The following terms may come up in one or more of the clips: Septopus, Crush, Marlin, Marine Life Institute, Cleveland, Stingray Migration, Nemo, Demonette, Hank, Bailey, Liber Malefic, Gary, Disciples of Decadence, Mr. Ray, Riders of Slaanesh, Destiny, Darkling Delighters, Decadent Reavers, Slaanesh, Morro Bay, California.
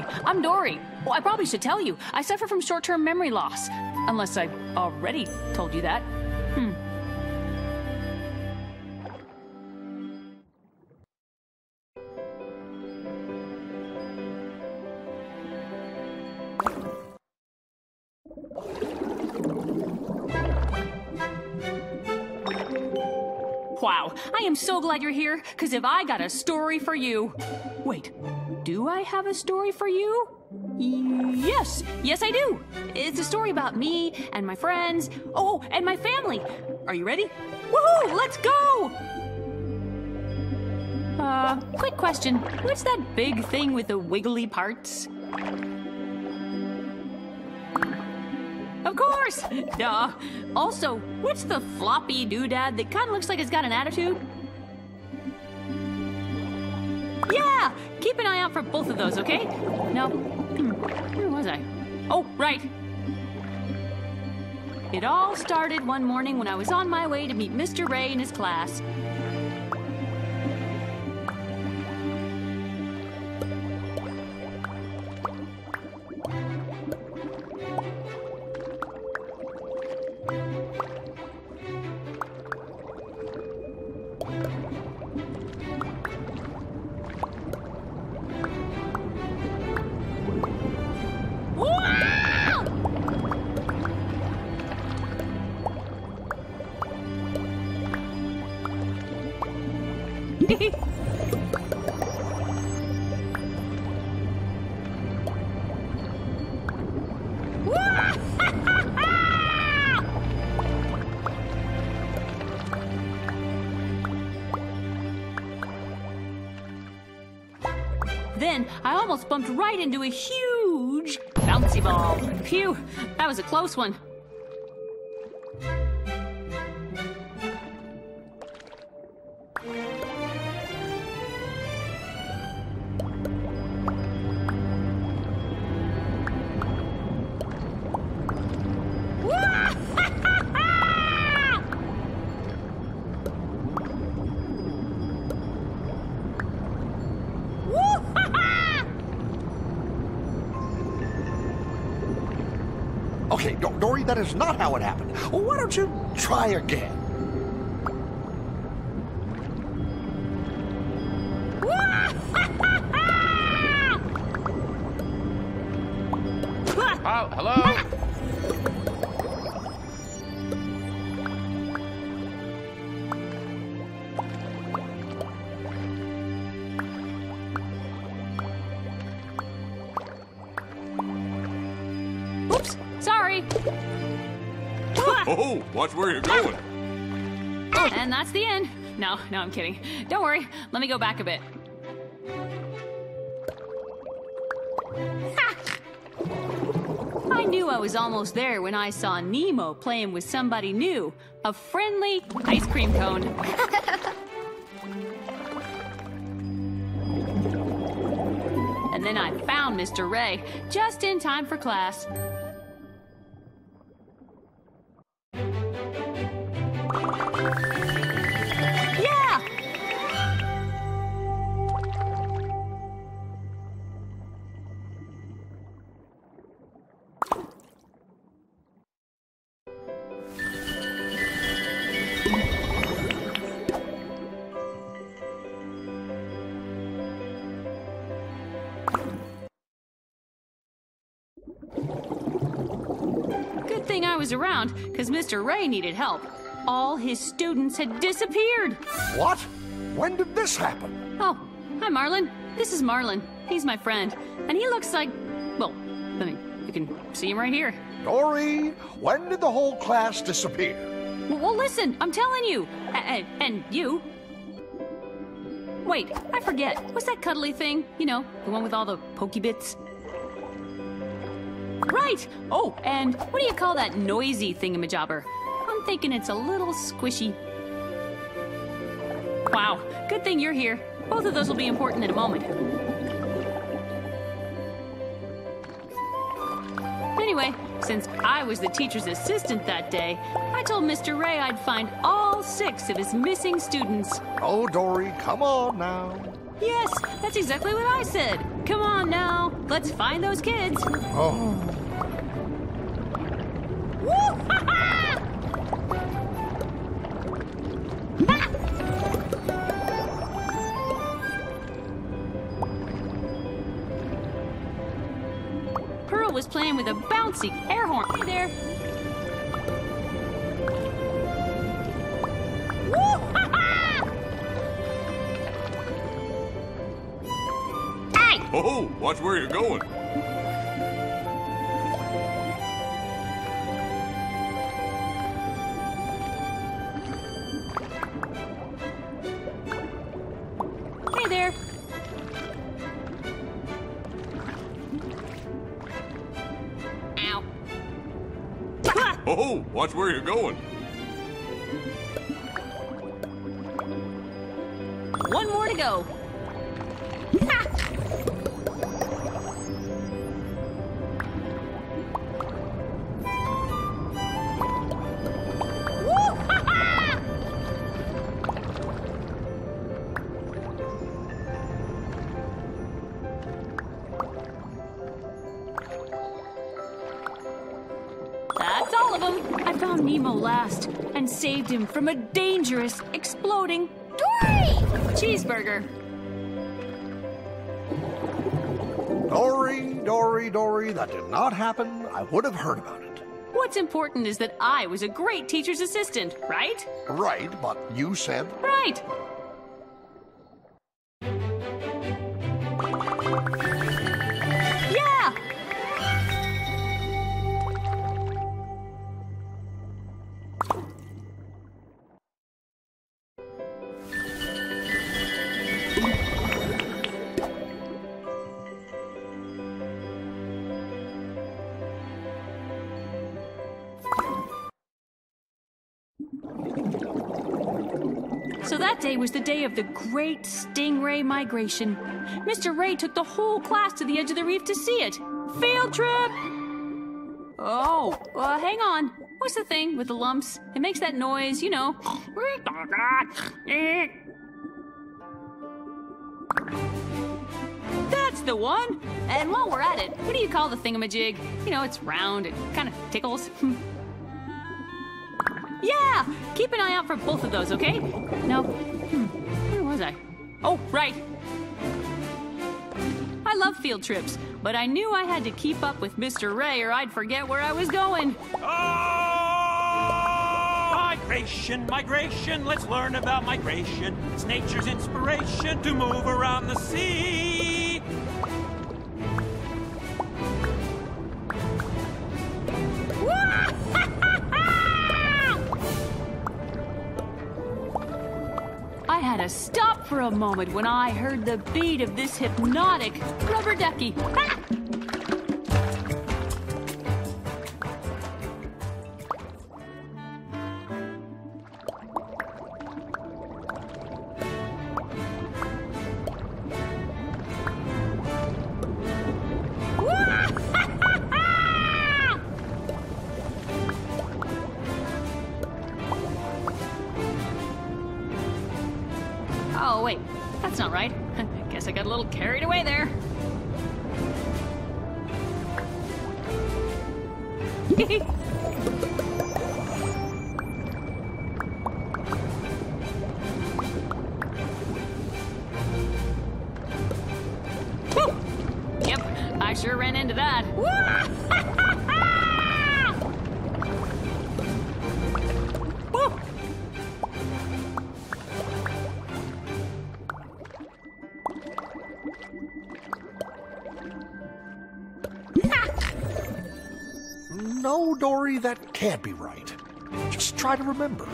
Hi, I'm Dory. Well, I probably should tell you, I suffer from short-term memory loss. Unless I already told you that. Wow, I am so glad you're here, because if I got a story for you... Wait, do I have a story for you? Yes, yes I do. It's a story about me and my friends, oh, and my family. Are you ready? Woohoo, let's go! Quick question, what's that big thing with the wiggly parts? Of course! Duh. Also, what's the floppy doodad that kind of looks like it's got an attitude? Yeah! Keep an eye out for both of those, okay? Now, where was I? Oh, right! It all started one morning when I was on my way to meet Mr. Ray in his class. Then, I almost bumped right into a huge bouncy ball. Phew, that was a close one. Okay, Dory, that is not how it happened. Well, why don't you try again? Oh, hello? Oh, watch where you're going. And that's the end. No, I'm kidding. Don't worry. Let me go back a bit. Ha! I knew I was almost there when I saw Nemo playing with somebody new, a friendly ice cream cone. And then I found Mr. Ray just in time for class. I was around because Mr. Ray needed help. All his students had disappeared. What? When did this happen? Oh, hi Marlin. This is Marlin. He's my friend. And he looks like, well, I mean, you can see him right here. Dory, when did the whole class disappear? Well, listen, I'm telling you. And you. Wait, I forget. What's that cuddly thing? You know, the one with all the pokey bits. Right! Oh, and what do you call that noisy thingamajobber? I'm thinking it's a little squishy. Wow, good thing you're here. Both of those will be important in a moment. Anyway, since I was the teacher's assistant that day, I told Mr. Ray I'd find all 6 of his missing students. Oh, Dory, come on now. Yes, that's exactly what I said. Come on now. Let's find those kids. Oh. Woo! Ha-ha! Pearl was playing with a bouncy air horn. Hey there. Oh, watch where you're going. Hey there. Ow. Oh, watch where you're going. One more to go. Saved him from a dangerous, exploding cheeseburger. Dory, Dory, Dory, that did not happen. I would have heard about it. What's important is that I was a great teacher's assistant, right? Right, but you said... Right. It was the day of the great stingray migration. Mr. Ray took the whole class to the edge of the reef to see it. Field trip! Oh, hang on. What's the thing with the lumps? It makes that noise, you know. That's the one! And while we're at it, what do you call the thingamajig? You know, it's round, it kind of tickles. Yeah! Keep an eye out for both of those, okay? Now, where was I? Oh, right! I love field trips, but I knew I had to keep up with Mr. Ray or I'd forget where I was going. Oh! Migration, migration, let's learn about migration. It's nature's inspiration to move around the sea. I had to stop for a moment when I heard the beat of this hypnotic rubber ducky. Ah! No, Dory, that can't be right. Just try to remember.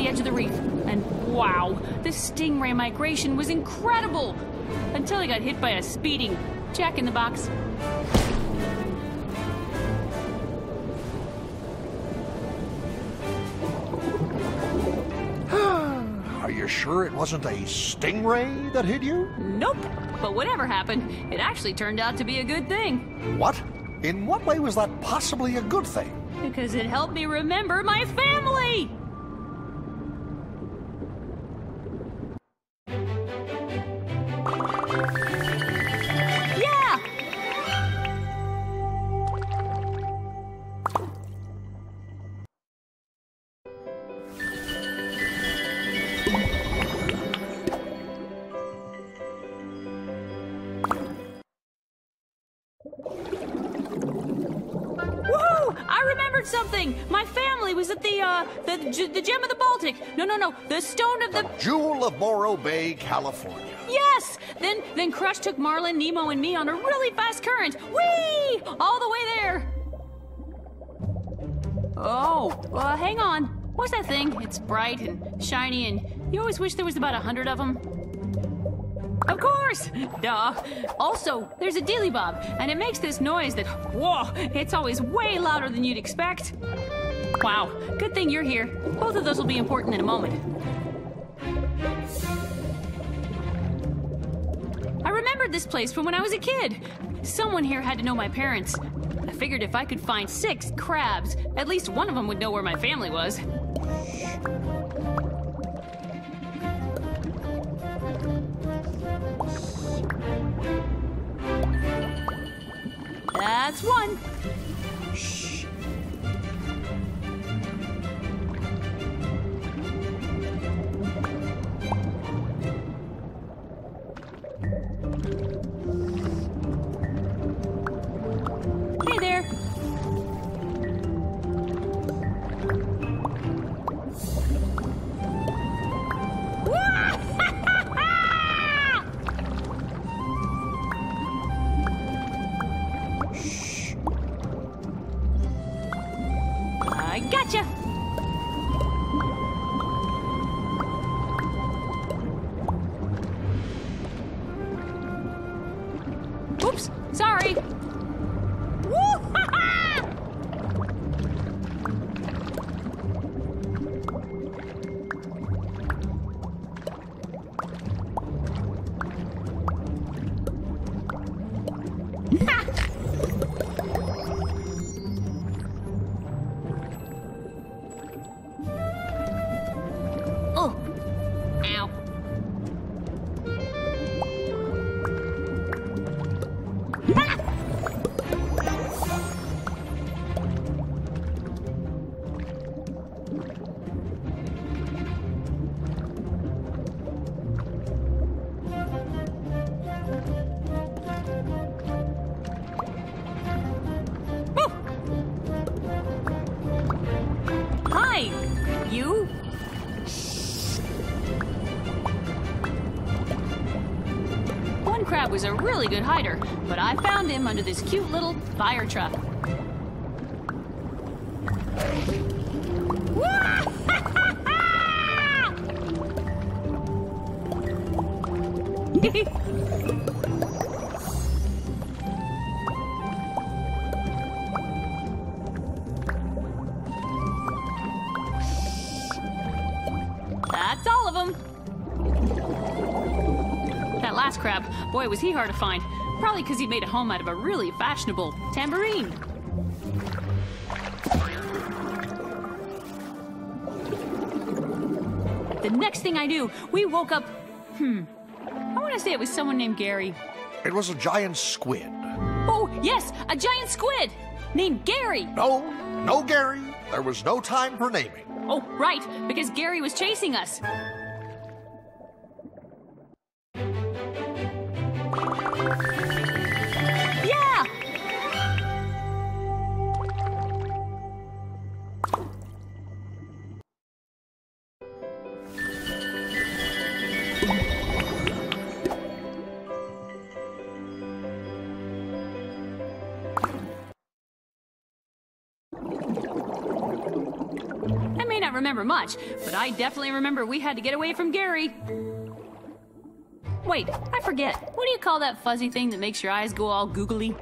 the edge of the reef. And wow, the stingray migration was incredible! Until I got hit by a speeding jack-in-the-box. Are you sure it wasn't a stingray that hit you? Nope. But whatever happened, it actually turned out to be a good thing. What? In what way was that possibly a good thing? Because it helped me remember my family! The gem of the Baltic. No. The stone of the jewel of Morro Bay, California. Yes. Then Crush took Marlin, Nemo, and me on a really fast current. Whee! All the way there. Oh, hang on. What's that thing? It's bright and shiny, and you always wish there was about 100 of them. Of course. Duh. Also, there's a dilly bob, and it makes this noise that whoa. It's always way louder than you'd expect. Wow, good thing you're here. Both of those will be important in a moment. I remembered this place from when I was a kid. Someone here had to know my parents. I figured if I could find 6 crabs, at least one of them would know where my family was. That's one. Was a really good hider, but I found him under this cute little fire truck. That's all of them. That last crab, boy, was he hard to find. Probably because he made a home out of a really fashionable tambourine. The next thing I knew, we woke up... I want to say it was someone named Gary. It was a giant squid. Oh, yes, a giant squid named Gary. No Gary. There was no time for naming. Oh, right, because Gary was chasing us. remember much, but I definitely remember we had to get away from Gary. Wait, I forget. What do you call that fuzzy thing that makes your eyes go all googly?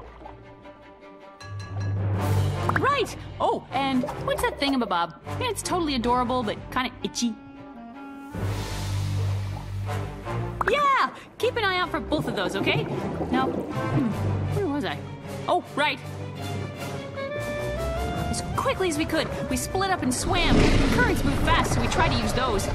Right! Oh, and what's that thingamabob? It's totally adorable, but kind of itchy. Yeah! Keep an eye out for both of those, okay? Now, where was I? Oh, right! As quickly as we could, we split up and swam. Currents move fast, so we tried to use those.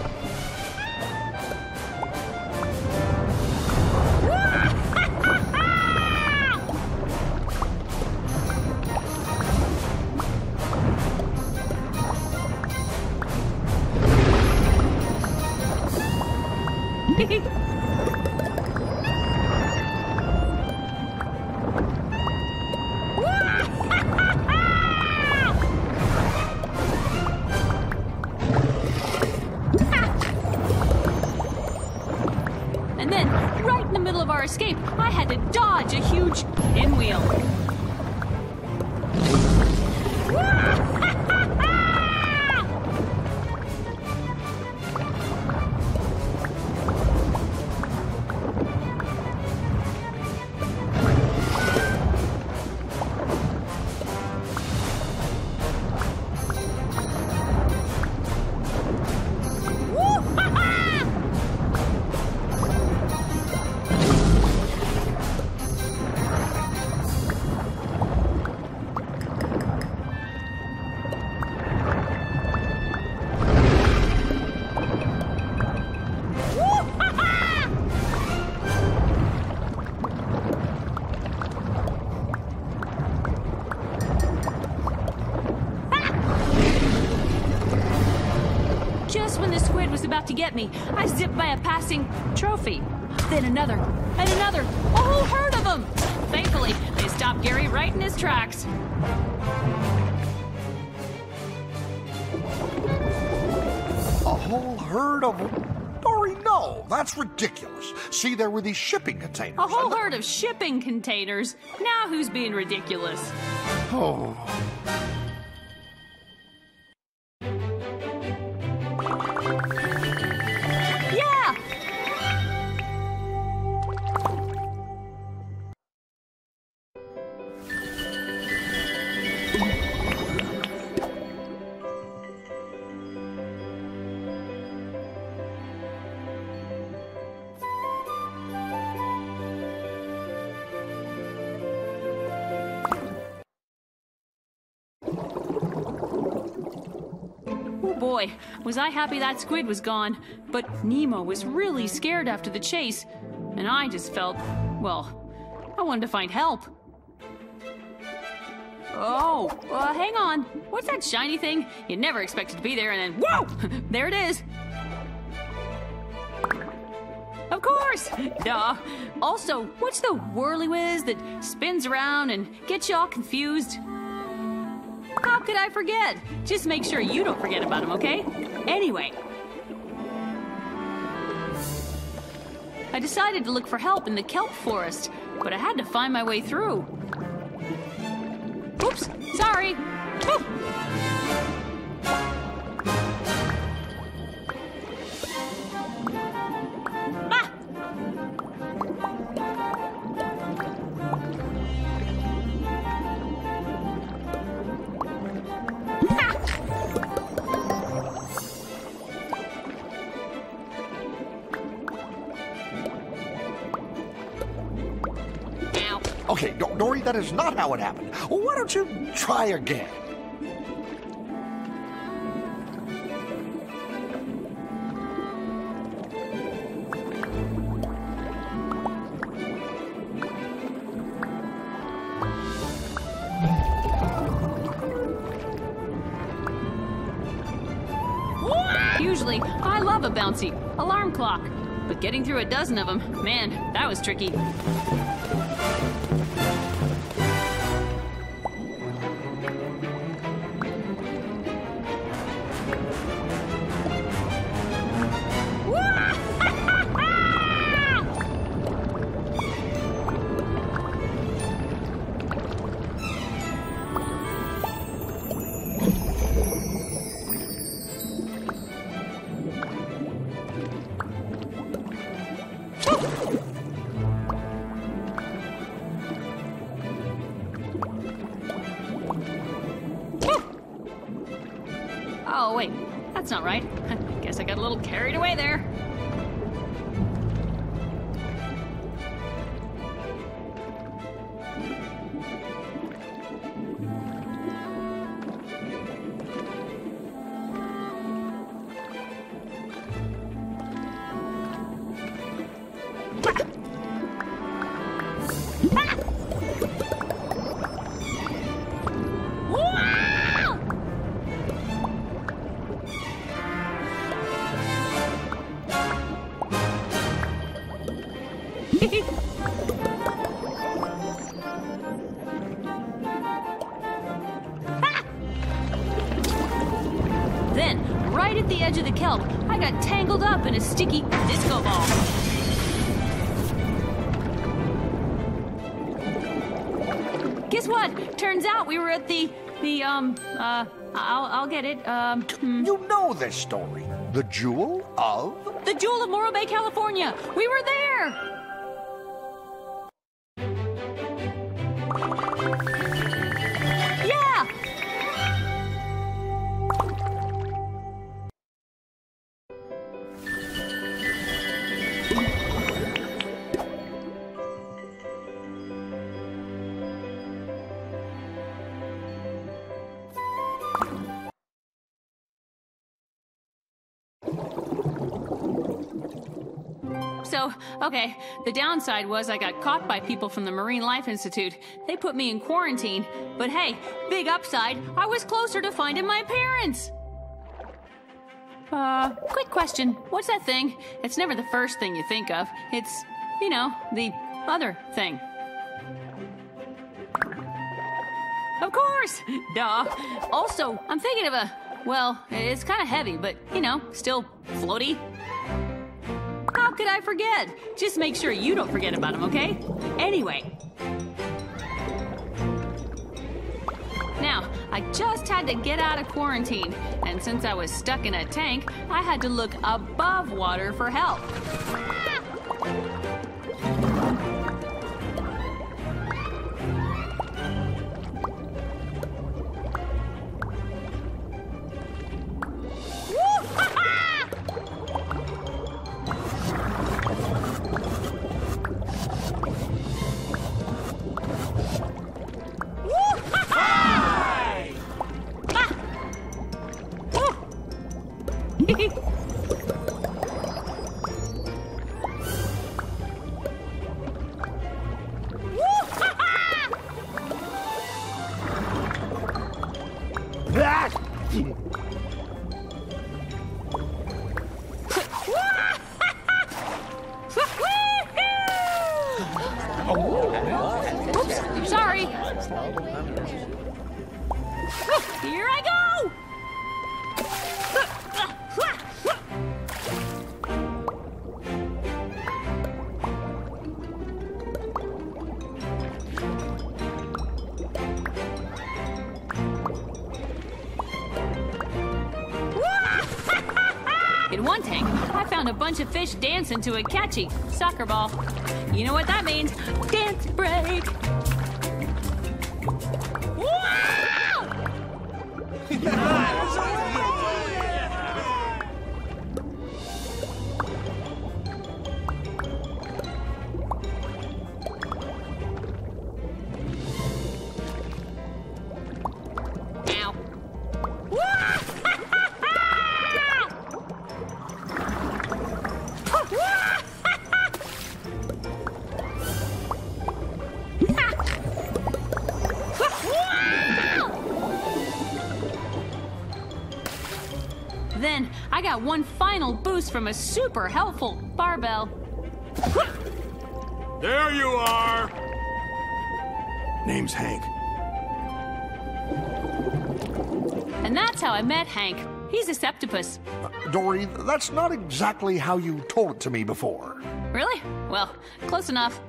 Escape, I had to dodge a huge pinwheel. To get me, I zipped by a passing trophy, then another, and another, a whole herd of them! Thankfully, they stopped Gary right in his tracks. A whole herd of them? Dory, no, that's ridiculous. See, there were these shipping containers. A whole herd of shipping containers? Now who's being ridiculous? Oh... Boy, was I happy that squid was gone, but Nemo was really scared after the chase, and I just felt, well, I wanted to find help. Oh, hang on. What's that shiny thing? You never expected to be there, and then, whoa! There it is! Of course! Duh. Also, what's the whirly-whiz that spins around and gets you all confused? How could I forget? Just make sure you don't forget about him, okay? Anyway, I decided to look for help in the kelp forest, but I had to find my way through. Oops, sorry. Whew. Okay, Dory, that is not how it happened. Well, why don't you try again? Usually, I love a bouncy alarm clock, but getting through a dozen of them, man, that was tricky. Oh, wait. That's not right. Guess I got a little carried away there. You know this story. The Jewel of? The Jewel of Morro Bay, California. We were there! Okay, the downside was I got caught by people from the Marine Life Institute. They put me in quarantine. But hey, big upside, I was closer to finding my parents! Quick question. What's that thing? It's never the first thing you think of. It's, you know, the other thing. Of course! Duh. Also, I'm thinking of a, well, it's kind of heavy, but, you know, still floaty. How could I forget? Just make sure you don't forget about them, okay? Anyway. Now, I just had to get out of quarantine, and since I was stuck in a tank, I had to look above water for help. Of fish dance into a catchy soccer ball. You know what that means? Dance break! One final boost from a super helpful barbell. There you are! Name's Hank. And that's how I met Hank. He's a Septopus. Dory, that's not exactly how you told it to me before. Really? Well, close enough.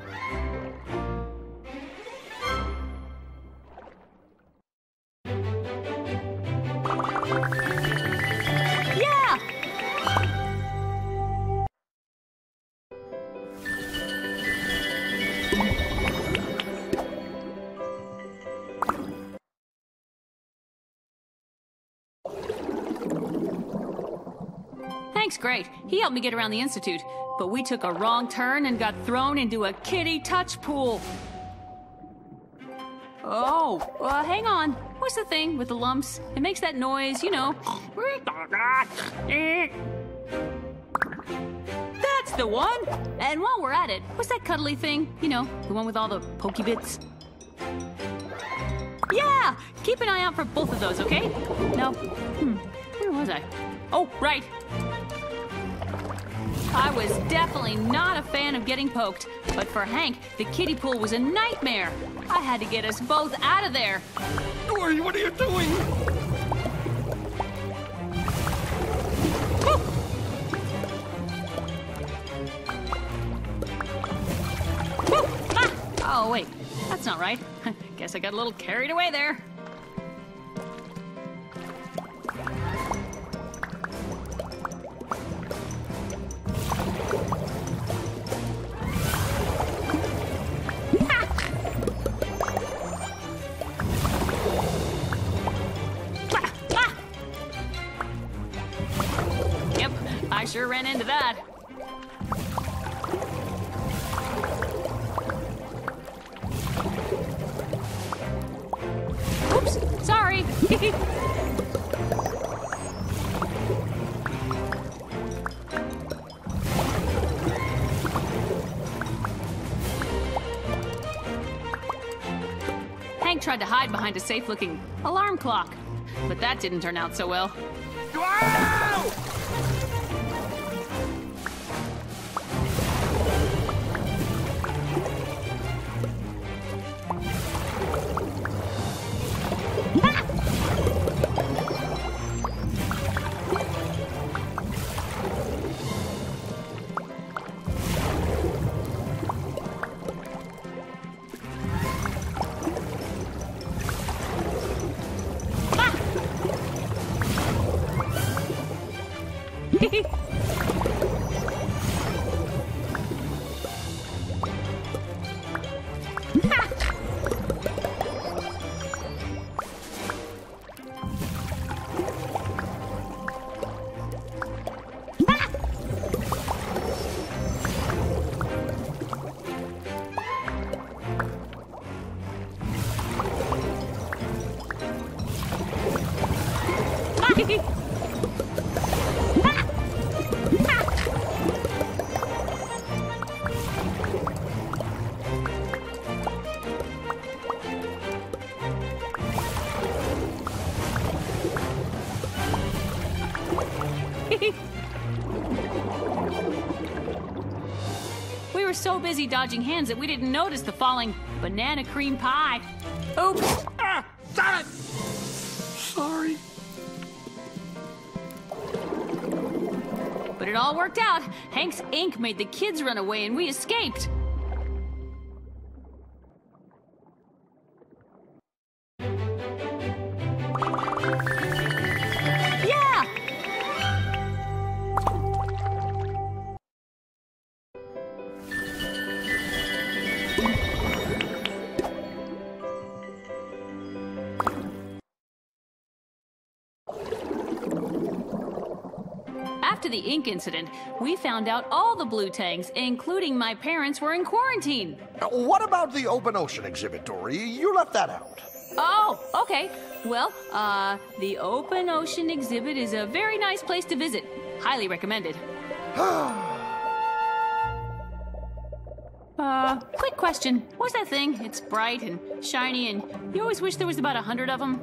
Hank's great. He helped me get around the Institute. But we took a wrong turn and got thrown into a kiddie touch pool. Oh, hang on. What's the thing with the lumps? It makes that noise, you know. That's the one! And while we're at it, what's that cuddly thing? You know, the one with all the pokey bits. Yeah! Keep an eye out for both of those, okay? Now, where was I? Oh, right! I was definitely not a fan of getting poked, but for Hank, the kiddie pool was a nightmare. I had to get us both out of there. Dory, what are you doing? Woo! Woo! Ah! Oh, wait, that's not right. Guess I got a little carried away there. Sure ran into that. Oops, sorry. Hank tried to hide behind a safe-looking alarm clock, but that didn't turn out so well. Whoa! We were so busy dodging hands that we didn't notice the falling banana cream pie. Oops! Ah, damn it! Sorry. But it all worked out. Hank's ink made the kids run away and we escaped. After the ink incident, we found out all the blue tangs, including my parents, were in quarantine. What about the open ocean exhibit, Dory? You left that out. Oh, okay. Well, the open ocean exhibit is a very nice place to visit. Highly recommended. Quick question. What's that thing? It's bright and shiny, and you always wish there was about 100 of them.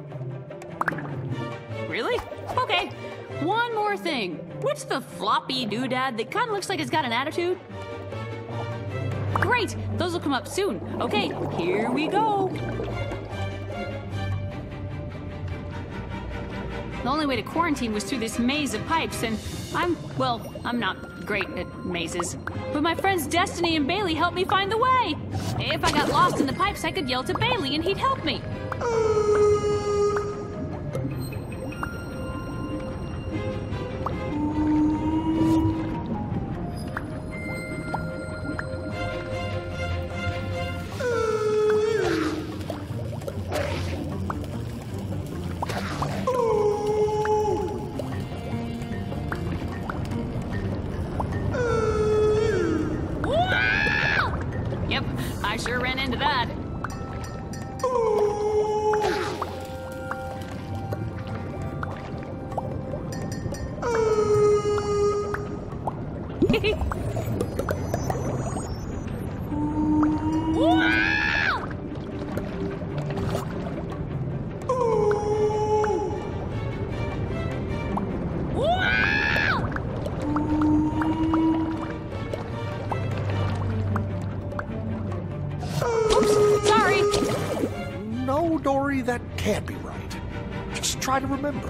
Really? Okay. One more thing. What's the floppy doodad that kind of looks like it's got an attitude? Great! Those will come up soon. Okay, here we go. The only way to quarantine was through this maze of pipes, and I'm not great at mazes. But my friends Destiny and Bailey helped me find the way. If I got lost in the pipes, I could yell to Bailey and he'd help me. No, Dory, that can't be right. Just try to remember.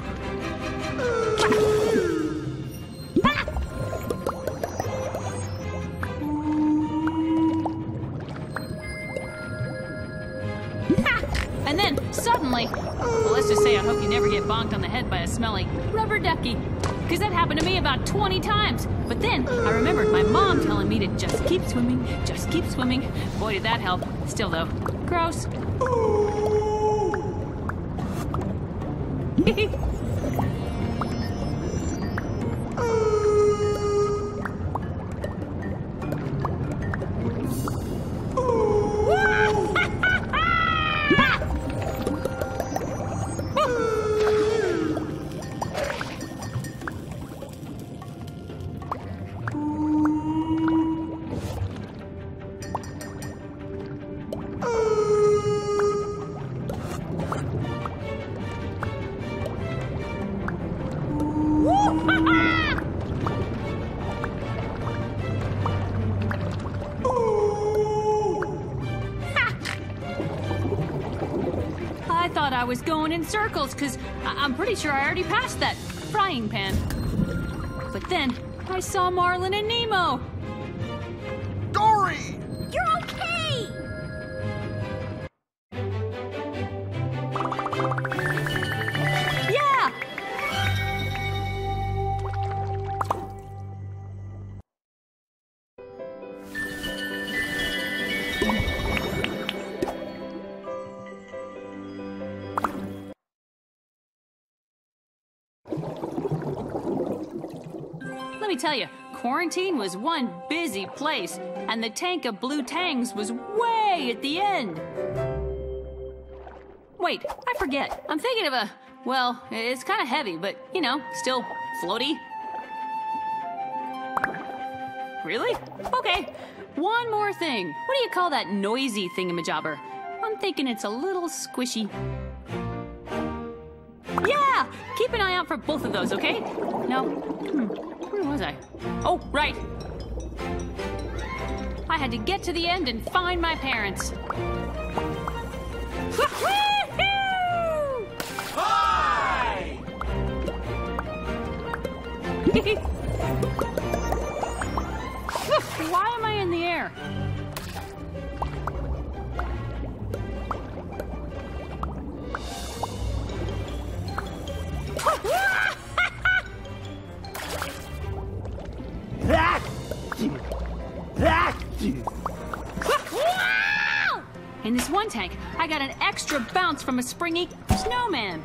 And then, suddenly, well, let's just say I hope you never get bonked on the head by a smelly rubber ducky, because that happened to me about 20 times. But then, I remembered my mom telling me to just keep swimming, just keep swimming. Boy, did that help. Still, though, gross. I was going in circles because I'm pretty sure I already passed that frying pan. But then I saw Marlin and Nemo. Dory! You're okay! Yeah! Let me tell you, quarantine was one busy place, and the tank of blue tangs was way at the end. Wait, I forget. I'm thinking of a, well, it's kind of heavy, but, you know, still floaty. Really? Okay. One more thing. What do you call that noisy thingamajobber? I'm thinking it's a little squishy. Yeah! Keep an eye out for both of those, okay? No. Where was I? Oh, right. I had to get to the end and find my parents. Woo-hoo! Hi! Why am I in the air? In this one tank, I got an extra bounce from a springy snowman.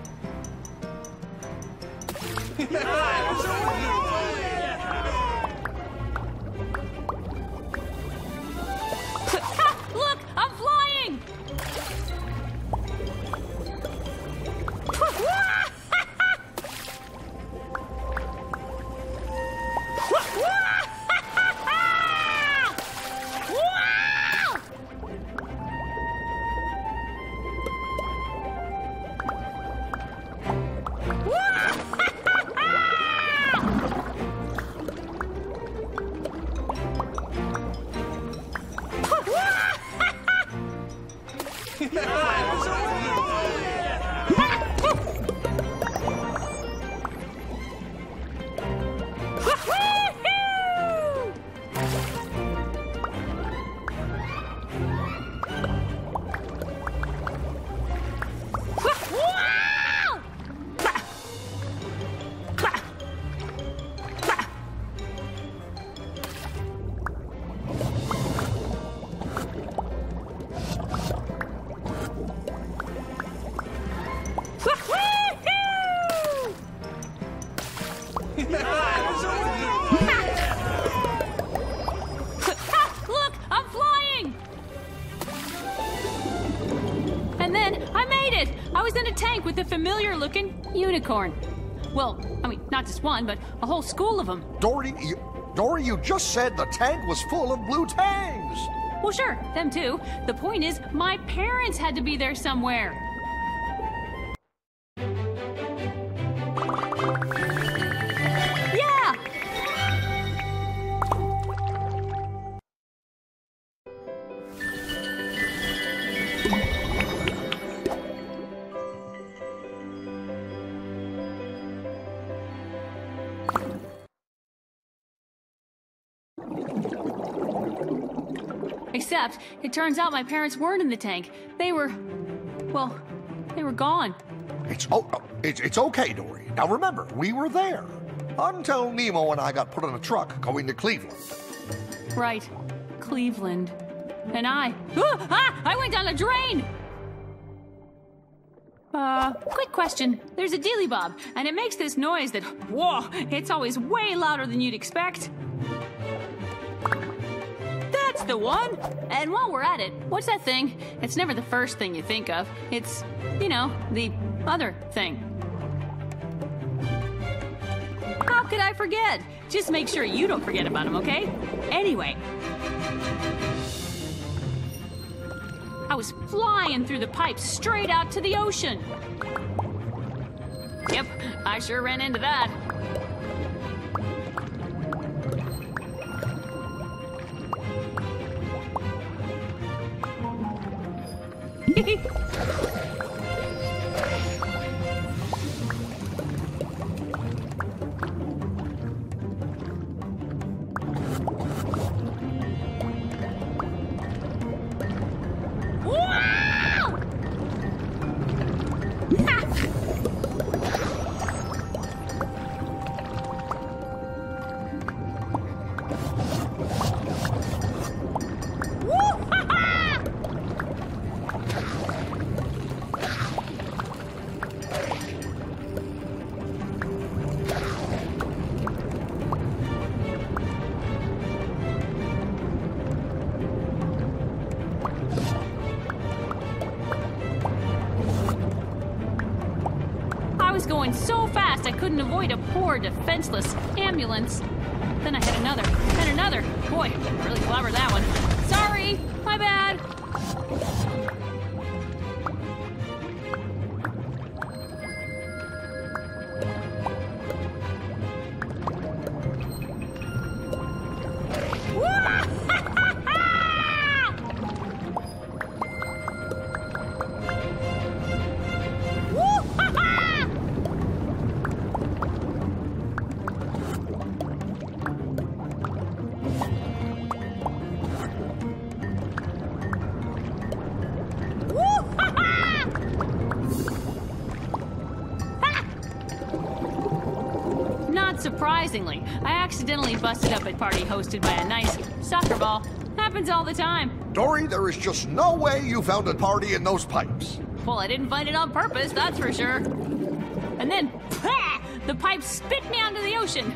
Look, I'm flying! With a familiar-looking unicorn. Well, I mean, not just one, but a whole school of them. Dory, you just said the tank was full of blue tangs. Well, sure, them too. The point is, my parents had to be there somewhere. Yeah! steps, it turns out my parents weren't in the tank. They were, well, they were gone. It's okay, Dory. Now remember, we were there until Nemo and I got put on a truck going to Cleveland. Right, Cleveland. And I went down a drain! Quick question. There's a dealy bob, and it makes this noise that, whoa, it's always way louder than you'd expect. That's the one! And while we're at it, what's that thing? It's never the first thing you think of. It's, you know, the other thing. How could I forget? Just make sure you don't forget about him, okay? Anyway. I was flying through the pipe straight out to the ocean. Yep, I sure ran into that. So fast I couldn't avoid a poor defenseless ambulance. Then I hit another and another. Boy, I really clobbered that one. Sorry, my bad. Surprisingly, I accidentally busted up a party hosted by a nice soccer ball. Happens all the time. Dory, there is just no way you found a party in those pipes. Well, I didn't find it on purpose, that's for sure. And then, the pipe spit me onto the ocean.